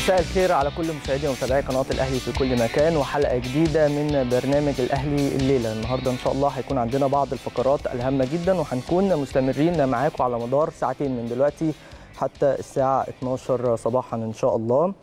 مساء الخير على كل مشاهدي ومتابعي قناة الأهلي في كل مكان، وحلقة جديدة من برنامج الأهلي الليلة. النهاردة إن شاء الله هيكون عندنا بعض الفقرات الهامة جدا، وهنكون مستمرين معاكم على مدار ساعتين من دلوقتي حتى الساعة 12 صباحا إن شاء الله.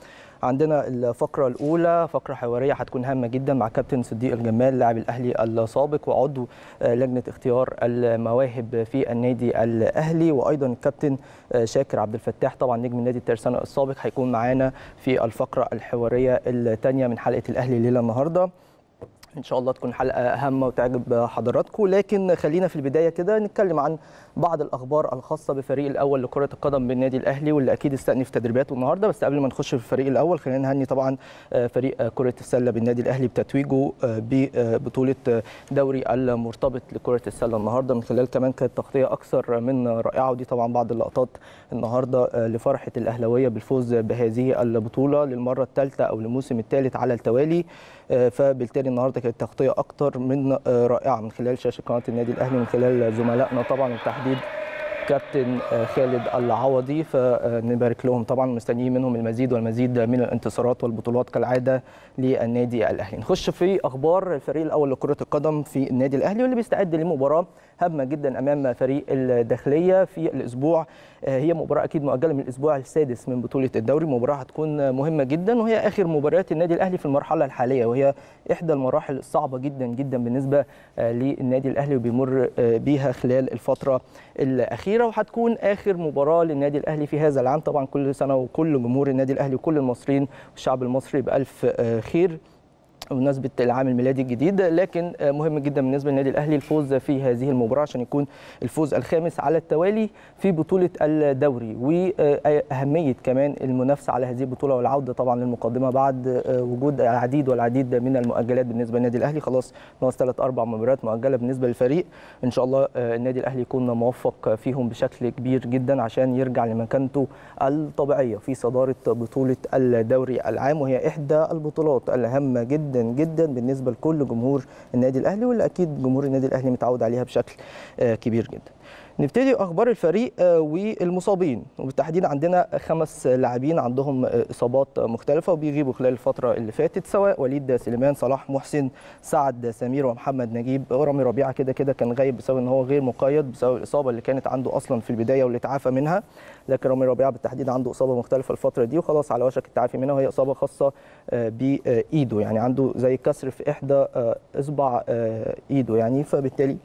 عندنا الفقرة الأولى فقرة حوارية هتكون هامة جدا مع كابتن صديق الجمال لاعب الأهلي السابق وعضو لجنة اختيار المواهب في النادي الأهلي، وأيضا الكابتن شاكر عبد الفتاح طبعا نجم النادي الترسانة السابق هيكون معانا في الفقرة الحوارية الثانية من حلقة الأهلي الليلة النهاردة. إن شاء الله تكون حلقة هامة وتعجب حضراتكم، لكن خلينا في البداية كده نتكلم عن بعض الأخبار الخاصة بفريق الأول لكرة القدم بالنادي الأهلي، واللي أكيد استأنف تدريباته النهاردة. بس قبل ما نخش في الفريق الأول خلينا نهني طبعا فريق كرة السلة بالنادي الأهلي بتتويجه ببطولة دوري المرتبط لكرة السلة النهاردة، من خلال كمان كانت تغطية أكثر من رائعة، ودي طبعا بعض اللقطات النهاردة لفرحة الأهلاوية بالفوز بهذه البطولة للمرة الثالثة أو الموسم الثالث على التوالي. فبالتالي النهارده كانت تغطيه اكتر من رائعه من خلال شاشه قناه النادي الاهلي، من خلال زملائنا طبعا وبالتحديد كابتن خالد العوضي، فنبارك لهم طبعا ومستنيين منهم المزيد والمزيد من الانتصارات والبطولات كالعاده للنادي الاهلي. نخش في اخبار الفريق الاول لكره القدم في النادي الاهلي، واللي بيستعد لمباراه هامه جدا امام فريق الداخليه في الاسبوع. هي مباراه اكيد مؤجله من الاسبوع السادس من بطوله الدوري، مباراه هتكون مهمه جدا، وهي اخر مباريات النادي الاهلي في المرحله الحاليه، وهي احدى المراحل الصعبه جدا جدا بالنسبه للنادي الاهلي وبيمر بيها خلال الفتره الاخيره، وهتكون آخر مباراة للنادي الأهلي في هذا العام. طبعا كل سنة وكل جمهور النادي الأهلي وكل المصريين والشعب المصري بألف خير بمناسبة العام الميلادي الجديد، لكن مهم جدا بالنسبة للنادي الأهلي الفوز في هذه المباراة عشان يكون الفوز الخامس على التوالي في بطولة الدوري، وأهمية كمان المنافسة على هذه البطولة والعودة طبعا للمقدمة بعد وجود العديد والعديد من المؤجلات بالنسبة للنادي الأهلي. خلاص ناقص 3-4 مباريات مؤجلة بالنسبة للفريق، إن شاء الله النادي الأهلي يكون موفق فيهم بشكل كبير جدا عشان يرجع لمكانته الطبيعية في صدارة بطولة الدوري العام، وهي إحدى البطولات الهامة جدا جدا بالنسبه لكل جمهور النادي الاهلي، واللي اكيد جمهور النادي الاهلي متعود عليها بشكل كبير جدا. نبتدي اخبار الفريق والمصابين، وبالتحديد عندنا 5 لاعبين عندهم اصابات مختلفه وبيغيبوا خلال الفتره اللي فاتت، سواء وليد سليمان، صلاح محسن، سعد سمير، ومحمد نجيب. رامي ربيعه كده كان غايب بسبب ان هو غير مقيد بسبب الاصابه اللي كانت عنده اصلا في البدايه واللي تعافى منها، لكن رامي ربيعه بالتحديد عنده اصابه مختلفه الفتره دي وخلاص على وشك التعافي منها، وهي اصابه خاصه بايده، يعني عنده زي كسر في احدى اصبع ايده يعني، فبالتالي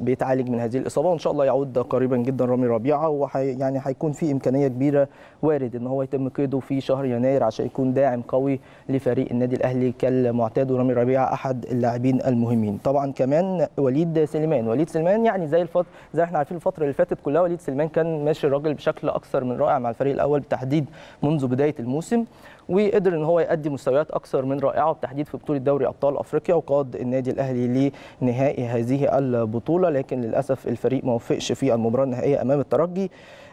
بيتعالج من هذه الإصابة، وإن شاء الله يعود قريبا جدا رامي ربيعه، يعني هيكون في إمكانية كبيرة وارد إن هو يتم قيده في شهر يناير عشان يكون داعم قوي لفريق النادي الأهلي كالمعتاد، ورامي ربيعه أحد اللاعبين المهمين. طبعا كمان وليد سليمان يعني زي احنا عارفين الفترة اللي فاتت كلها وليد سليمان كان ماشي الراجل بشكل أكثر من رائع مع الفريق الأول بالتحديد منذ بداية الموسم، وقدر ان هو يؤدي مستويات اكثر من رائعه بالتحديد في بطوله دوري ابطال افريقيا، وقاد النادي الاهلي لنهائي هذه البطوله، لكن للاسف الفريق ما وفقش في المباراه النهائيه امام الترجي.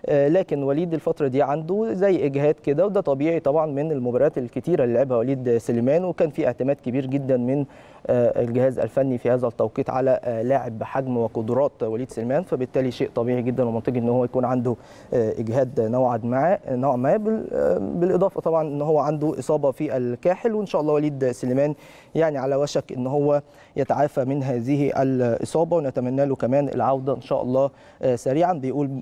لكن وليد الفتره دي عنده زي اجهاد كده، وده طبيعي طبعا من المباريات الكتيره اللي لعبها وليد سليمان، وكان في اعتماد كبير جدا من الجهاز الفني في هذا التوقيت على لاعب بحجم وقدرات وليد سليمان، فبالتالي شيء طبيعي جدا ومنطقي ان هو يكون عنده اجهاد نوعا ما، بالاضافه طبعا ان هو عنده اصابه في الكاحل، وان شاء الله وليد سليمان يعني على وشك ان هو يتعافى من هذه الاصابه، ونتمنى له كمان العوده ان شاء الله سريعا.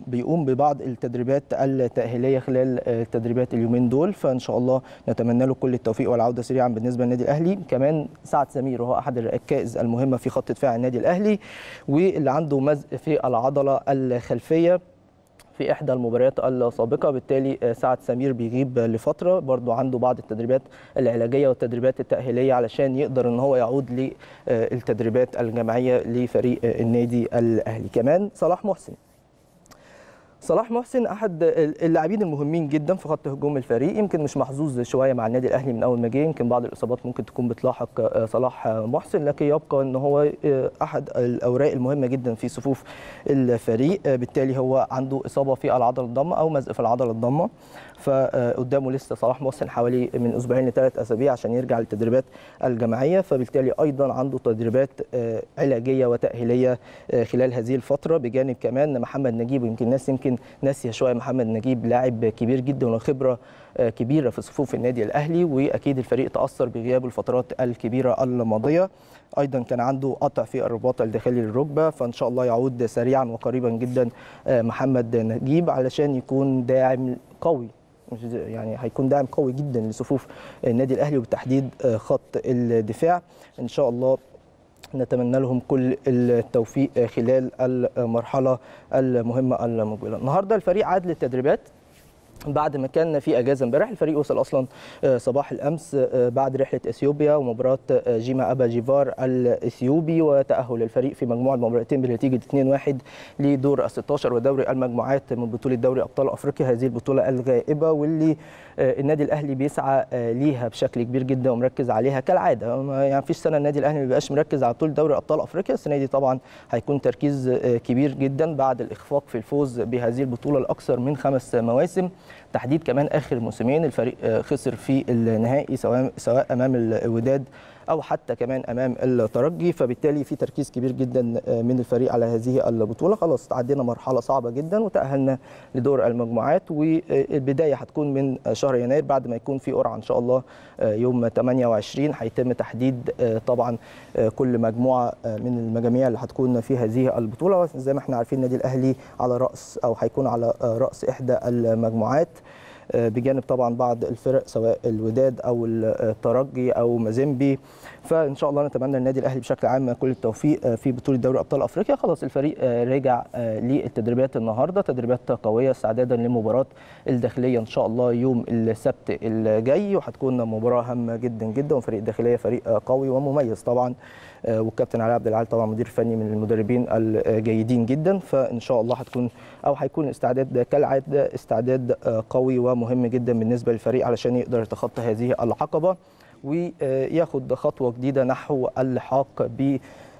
بيقوم ببعض التدريبات التاهيليه خلال تدريبات اليومين دول، فان شاء الله نتمنى له كل التوفيق والعوده سريعا بالنسبه للنادي الاهلي. كمان سعد سمير وهو احد الركائز المهمه في خط دفاع النادي الاهلي، واللي عنده مزق في العضله الخلفيه في إحدى المباريات السابقة، بالتالي سعد سمير بيغيب لفترة، برضو عنده بعض التدريبات العلاجية والتدريبات التأهيلية علشان يقدر إن هو يعود للتدريبات الجماعية لفريق النادي الأهلي. كمان صلاح محسن أحد اللاعبين المهمين جدا في خط هجوم الفريق، يمكن مش محظوظ شوية مع النادي الأهلي من أول ما جه، يمكن بعض الإصابات ممكن تكون بتلاحق صلاح محسن، لكن يبقى أن هو أحد الأوراق المهمة جدا في صفوف الفريق، بالتالي هو عنده إصابة في العضلة الضمة أو مزق في العضلة الضمة، فقدامه لسه صلاح محسن حوالي من أسبوعين ل3 أسابيع عشان يرجع للتدريبات الجماعية، فبالتالي أيضا عنده تدريبات علاجية وتأهيلية خلال هذه الفترة، بجانب كمان محمد نجيب. يمكن الناس يمكن ناسيه شويه محمد نجيب، لاعب كبير جدا وخبره كبيره في صفوف النادي الاهلي، واكيد الفريق تاثر بغيابه الفترات الكبيره الماضيه. ايضا كان عنده قطع في الرباط الداخلي للركبه، فان شاء الله يعود سريعا وقريبا جدا محمد نجيب علشان يكون داعم قوي، يعني هيكون داعم قوي جدا لصفوف النادي الاهلي وبالتحديد خط الدفاع. ان شاء الله نتمنى لهم كل التوفيق خلال المرحله المهمه المقبله. النهارده الفريق عاد للتدريبات بعد ما كان في اجازه امبارح. الفريق وصل اصلا صباح الامس بعد رحله اثيوبيا ومباراه جيما ابا جيفار الاثيوبي، وتاهل الفريق في مجموعه مباراتين بنتيجه 2-1 لدور ال16 ودوري المجموعات من بطوله دوري ابطال افريقيا، هذه البطوله الغائبه واللي النادي الاهلي بيسعى ليها بشكل كبير جدا ومركز عليها كالعاده. يعني مفيش سنه النادي الاهلي ما بيبقاش مركز على طول دوري ابطال افريقيا، السنه دي طبعا هيكون تركيز كبير جدا بعد الاخفاق في الفوز بهذه البطوله الاكثر من 5 مواسم، تحديد كمان اخر موسمين الفريق خسر في النهائي سواء امام الوداد او حتى كمان امام الترجي، فبالتالي في تركيز كبير جدا من الفريق على هذه البطوله. خلاص تعدينا مرحله صعبه جدا وتاهلنا لدور المجموعات، والبدايه هتكون من شهر يناير بعد ما يكون في قرعه ان شاء الله يوم 28 هيتم تحديد طبعا كل مجموعه من المجاميع اللي هتكون في هذه البطوله. زي ما احنا عارفين النادي الاهلي على راس او هيكون على راس احدى المجموعات، بجانب طبعا بعض الفرق سواء الوداد او الترجي او مازيمبي. فان شاء الله نتمنى النادي الاهلي بشكل عام كل التوفيق في بطوله دوري ابطال افريقيا. خلاص الفريق راجع للتدريبات النهارده، تدريبات قويه استعدادا لمباراه الداخليه ان شاء الله يوم السبت الجاي، وهتكون مباراه هامه جدا جدا، وفريق الداخليه فريق قوي ومميز طبعا، والكابتن علي عبد العال طبعا مدير فني من المدربين الجيدين جدا. فان شاء الله هتكون او هيكون الاستعداد ده كالعاده استعداد قوي ومهم جدا بالنسبه للفريق علشان يقدر يتخطى هذه العقبه وياخد خطوه جديده نحو اللحاق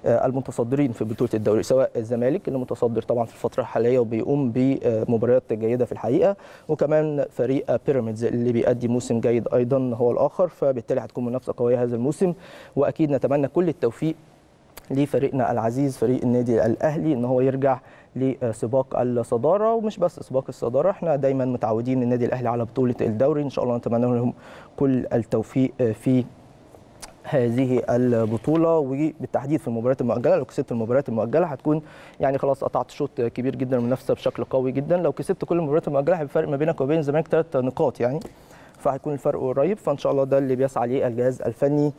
بالمتصدرين في بطوله الدوري، سواء الزمالك اللي متصدر طبعا في الفتره الحاليه وبيقوم بمباريات جيده في الحقيقه، وكمان فريق بيراميدز اللي بيؤدي موسم جيد ايضا هو الاخر، فبالتالي هتكون منافسه قويه هذا الموسم. واكيد نتمنى كل التوفيق لفريقنا العزيز فريق النادي الاهلي ان هو يرجع لسباق الصداره، ومش بس سباق الصداره، احنا دايما متعودين النادي الاهلي على بطوله الدوري، ان شاء الله نتمنى لهم كل التوفيق في هذه البطوله وبالتحديد في المباريات المؤجله. لو كسبت المباريات المؤجله هتكون يعني خلاص قطعت شوط كبير جدا المنافسه بشكل قوي جدا. لو كسبت كل المباريات المؤجله هيبقى الفرق ما بينك وبين الزمالك 3 نقاط يعني، فهيكون الفرق قريب. فان شاء الله ده اللي بيسعى ليه الجهاز الفني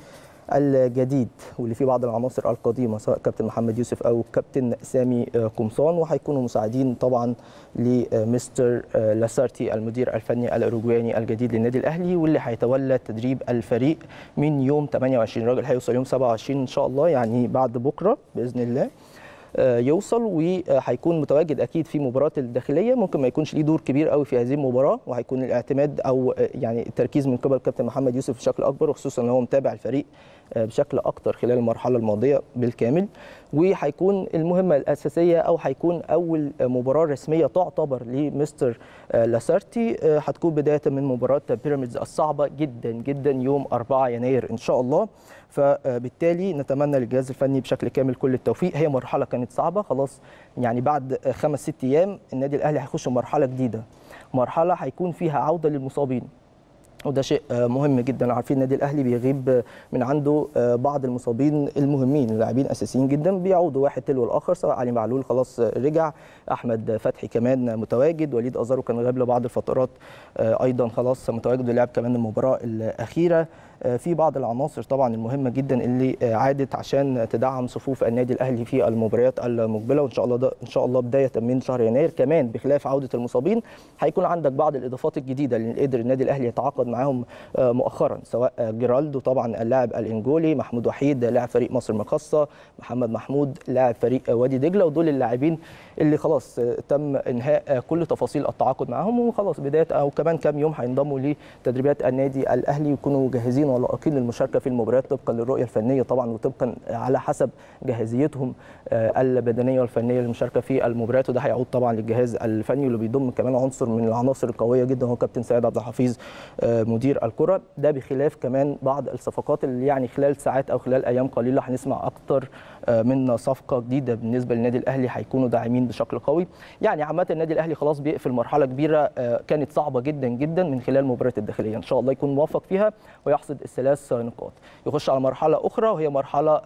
الجديد واللي فيه بعض العناصر القديمه سواء كابتن محمد يوسف او كابتن سامي قمصان، وهيكونوا مساعدين طبعا لمستر لاسارتي المدير الفني الاوروجواني الجديد للنادي الاهلي، واللي هيتولى تدريب الفريق من يوم 28، الراجل هيوصل يوم 27 ان شاء الله، يعني بعد بكره باذن الله يوصل، وهيكون متواجد اكيد في مباراه الداخليه. ممكن ما يكونش ليه دور كبير قوي في هذه المباراه، وهيكون الاعتماد او يعني التركيز من قبل كابتن محمد يوسف بشكل اكبر، وخصوصا ان هو متابع الفريق بشكل اكتر خلال المرحله الماضيه بالكامل. وهيكون المهمه الاساسيه او هيكون اول مباراه رسميه تعتبر لمستر لاسارتي هتكون بدايه من مباراه بيراميدز الصعبه جدا جدا يوم 4 يناير ان شاء الله. فبالتالي نتمنى للجهاز الفني بشكل كامل كل التوفيق. هي مرحله كانت صعبه خلاص، يعني بعد 5-6 ايام النادي الاهلي هيخش مرحله جديده، مرحله هيكون فيها عوده للمصابين، وده شيء مهم جدا. عارفين النادي الاهلي بيغيب من عنده بعض المصابين المهمين، لاعبين اساسيين جدا بيعودوا واحد تلو الاخر، سواء علي معلول خلاص رجع، احمد فتحي كمان متواجد، وليد أزارو كان غاب لبعض الفترات ايضا خلاص متواجد ولعب كمان المباراه الاخيره. في بعض العناصر طبعا المهمه جدا اللي عادت عشان تدعم صفوف النادي الاهلي في المباريات المقبله، وان شاء الله ده ان شاء الله بدايه من شهر يناير. كمان بخلاف عوده المصابين هيكون عندك بعض الاضافات الجديده اللي قدر النادي الاهلي يتعاقد معاهم مؤخرا، سواء جيرالدو طبعا اللاعب الانجولي، محمود وحيد لاعب فريق مصر المقاصه، محمد محمود لاعب فريق وادي دجله، ودول اللاعبين اللي خلاص تم انهاء كل تفاصيل التعاقد معاهم، وخلاص بدايه او كمان كام يوم هينضموا لتدريبات النادي الاهلي ويكونوا جاهزين ولائقين للمشاركه في المباريات طبقا للرؤيه الفنيه طبعا، وطبقا على حسب جاهزيتهم البدنيه والفنيه للمشاركه في المباريات. وده هيعود طبعا للجهاز الفني اللي بيضم كمان عنصر من العناصر القويه جدا هو كابتن سيد عبد الحفيظ مدير الكره، ده بخلاف كمان بعض الصفقات اللي يعني خلال ساعات او خلال ايام قليله هنسمع اكتر من صفقه جديده بالنسبه للنادي الاهلي، هيكونوا داعمين بشكل قوي. يعني عامه النادي الاهلي خلاص بيقفل مرحله كبيره كانت صعبه جدا جدا من خلال مباراه الداخليه، ان شاء الله يكون موفق فيها ويحصد الثلاث نقاط، يخش على مرحله اخرى وهي مرحله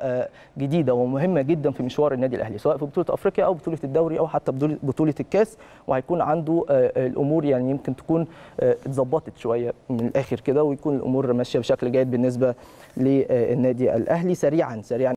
جديده ومهمه جدا في مشوار النادي الاهلي، سواء في بطوله افريقيا او بطوله الدوري او حتى بطوله الكاس، وهيكون عنده الامور يعني يمكن تكون اتظبطت شويه من الاخر كده، ويكون الامور ماشيه بشكل جيد بالنسبه للنادي الاهلي. سريعا